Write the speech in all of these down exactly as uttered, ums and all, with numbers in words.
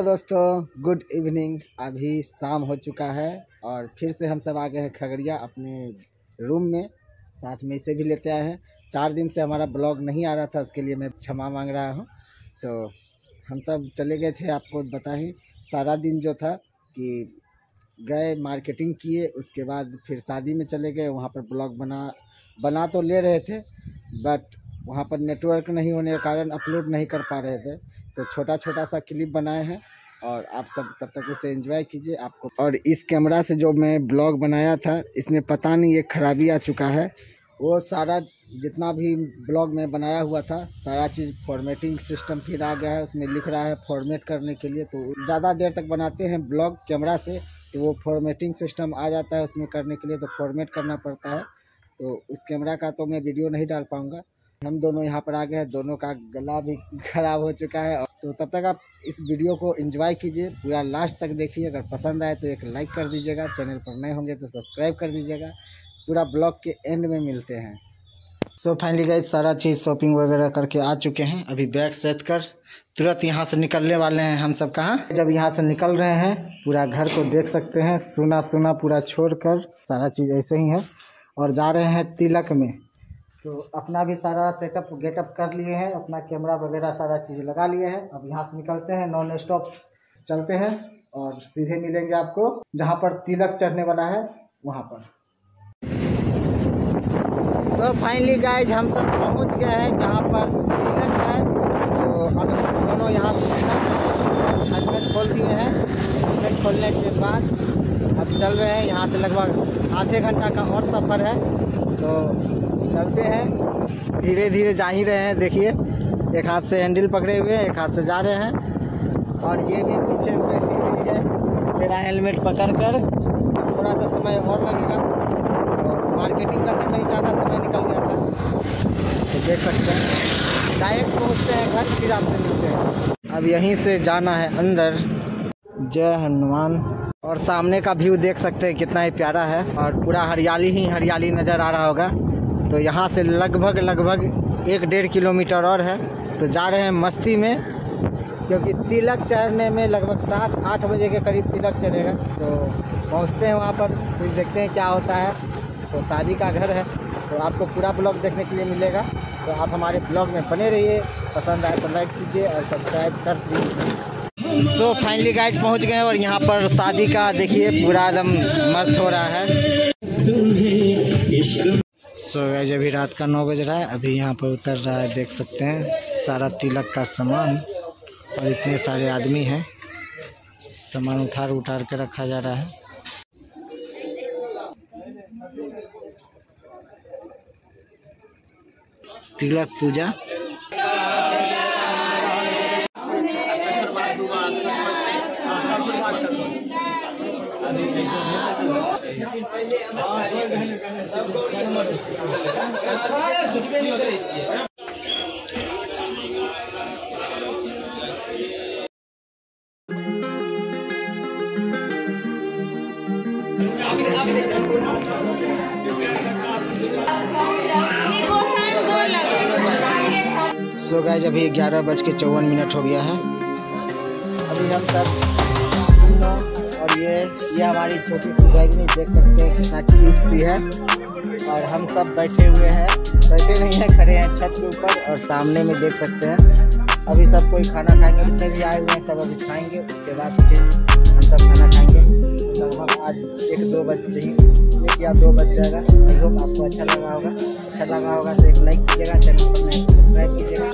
Hello दोस्तों, good evening. अभी शाम हो चुका है और फिर से हम सब आ गए हैं खगड़िया अपने रूम में। साथ में इसे भी लेते आए हैं। चार दिन से हमारा ब्लॉग नहीं आ रहा था, उसके लिए मैं क्षमा मांग रहा हूं। तो हम सब चले गए थे, आपको बता ही, सारा दिन जो था कि गए, मार्केटिंग किए, उसके बाद फिर शादी में चले गए। वहाँ पर ब्लॉग बना बना तो ले रहे थे, बट वहाँ पर नेटवर्क नहीं होने के कारण अपलोड नहीं कर पा रहे थे। तो छोटा छोटा सा क्लिप बनाए हैं और आप सब तब तक उसे एंजॉय कीजिए। आपको और इस कैमरा से जो मैं ब्लॉग बनाया था, इसमें पता नहीं ये खराबी आ चुका है। वो सारा जितना भी ब्लॉग में बनाया हुआ था, सारा चीज़ फॉर्मेटिंग सिस्टम फिर आ गया है। उसमें लिख रहा है फॉर्मेट करने के लिए। तो ज़्यादा देर तक बनाते हैं ब्लॉग कैमरा से तो वो फॉर्मेटिंग सिस्टम आ जाता है, उसमें करने के लिए तो फॉर्मेट करना पड़ता है। तो उस कैमरा का तो मैं वीडियो नहीं डाल पाऊँगा। हम दोनों यहाँ पर आ गए हैं, दोनों का गला भी ख़राब हो चुका है। तो तब तक आप इस वीडियो को एंजॉय कीजिए, पूरा लास्ट तक देखिए। अगर पसंद आए तो एक लाइक कर दीजिएगा, चैनल पर नए होंगे तो सब्सक्राइब कर दीजिएगा। पूरा ब्लॉग के एंड में मिलते हैं। सो फाइनली गाइस, सारा चीज़ शॉपिंग वगैरह करके आ चुके हैं। अभी बैग सेट कर तुरंत यहाँ से निकलने वाले हैं हम सब। कहाँ जब यहाँ से निकल रहे हैं, पूरा घर को देख सकते हैं, सूना सूना पूरा छोड़ कर, सारा चीज़ ऐसे ही है। और जा रहे हैं तिलक में। तो अपना भी सारा सेटअप गेटअप कर लिए हैं, अपना कैमरा वगैरह सारा चीज़ लगा लिए हैं। अब यहाँ से निकलते हैं, नॉन स्टॉप चलते हैं और सीधे मिलेंगे आपको जहाँ पर तिलक चढ़ने वाला है वहाँ पर। सो फाइनली गाइज, हम सब पहुँच गए हैं जहाँ पर तिलक है। तो अब हम दोनों यहाँ से हेलमेट खोल दिए हैं। हेलमेट खोलने के बाद अब चल रहे हैं। यहाँ से लगभग आधे घंटा का और सफ़र है, तो चलते हैं, धीरे धीरे जा ही रहे हैं। देखिए, एक हाथ से हैंडल पकड़े हुए हैं, एक हाथ से जा रहे हैं। और ये भी पीछे बैठी हुई है मेरा हेलमेट पकड़ कर। थोड़ा सा समय और लगेगा, और मार्केटिंग करने में ही ज़्यादा समय निकल गया था। तो देख सकते हैं, डायरेक्ट पहुँचते हैं घर, फिर आपसे मिलते हैं। अब यहीं से जाना है अंदर। जय हनुमान। और सामने का व्यू देख सकते हैं कितना ही प्यारा है, और पूरा हरियाली ही हरियाली नज़र आ रहा होगा। तो यहाँ से लगभग लगभग एक डेढ़ किलोमीटर और है। तो जा रहे हैं मस्ती में, क्योंकि तिलक चढ़ने में लगभग सात आठ बजे के करीब तिलक चढ़ेगा। तो पहुँचते हैं वहाँ पर, कुछ देखते हैं क्या होता है। तो शादी का घर है, तो आपको पूरा ब्लॉग देखने के लिए मिलेगा। तो आप हमारे ब्लॉग में बने रहिए, पसंद आए तो लाइक कीजिए और सब्सक्राइब कर दीजिए। सो फाइनली गाइज पहुँच गए, और यहाँ पर शादी का देखिए पूरा एकदम मस्त हो रहा है। सो गाइस, अभी रात का नौ बज रहा है। अभी यहाँ पर उतर रहा है, देख सकते हैं सारा तिलक का सामान। और इतने सारे आदमी हैं, सामान उठार उठार के रखा जा रहा है। तिलक पूजा सो गाइस, अभी ग्यारह बज के चौवन मिनट हो गया है। अभी हम सब, और ये ये हमारी छोटी सी बैगनी देख सकते हैं कितना क्यूट सी है। और हम सब बैठे हुए हैं, बैठे नहीं हैं, खड़े हैं छत के ऊपर। और सामने में देख सकते हैं, अभी सब कोई खाना खाएंगे, जितने भी आए हुए हैं सब अभी खाएंगे। उसके बाद फिर हम सब खाना खाएंगे। लगभग आज एक दो बजे ही, एक या दो बज जाएगा। आपको अच्छा लगा होगा, अच्छा लगा होगा तो एक लाइक कीजिएगा, चैनल पर सब्सक्राइब कीजिएगा।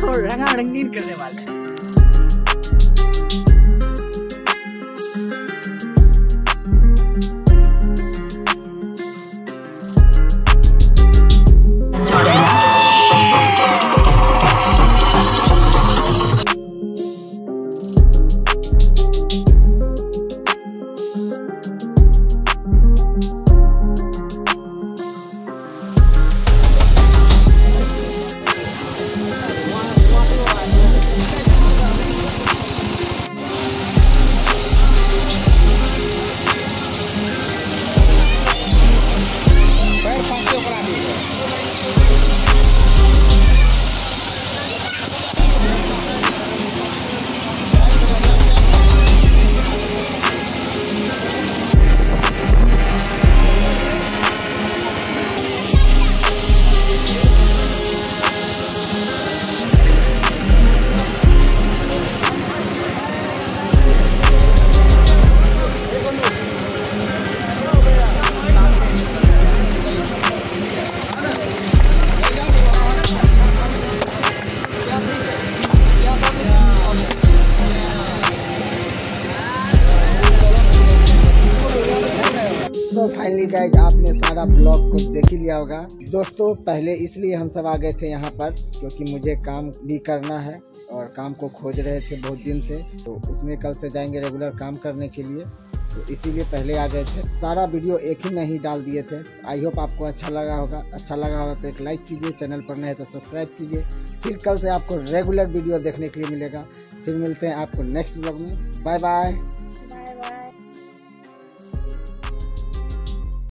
को रंगा रंगीन करने वाला है। तो फाइनली गाइज आपने सारा ब्लॉग कुछ देख ही लिया होगा दोस्तों। पहले इसलिए हम सब आ गए थे यहाँ पर क्योंकि मुझे काम भी करना है और काम को खोज रहे थे बहुत दिन से, तो उसमें कल से जाएंगे रेगुलर काम करने के लिए, तो इसीलिए पहले आ गए थे। सारा वीडियो एक ही में ही डाल दिए थे। आई होप आपको अच्छा लगा होगा। अच्छा लगा होगा तो एक लाइक कीजिए, चैनल पर नए तो सब्सक्राइब कीजिए। फिर कल से आपको रेगुलर वीडियो देखने के लिए मिलेगा। फिर मिलते हैं आपको नेक्स्ट ब्लॉग में। Bye bye.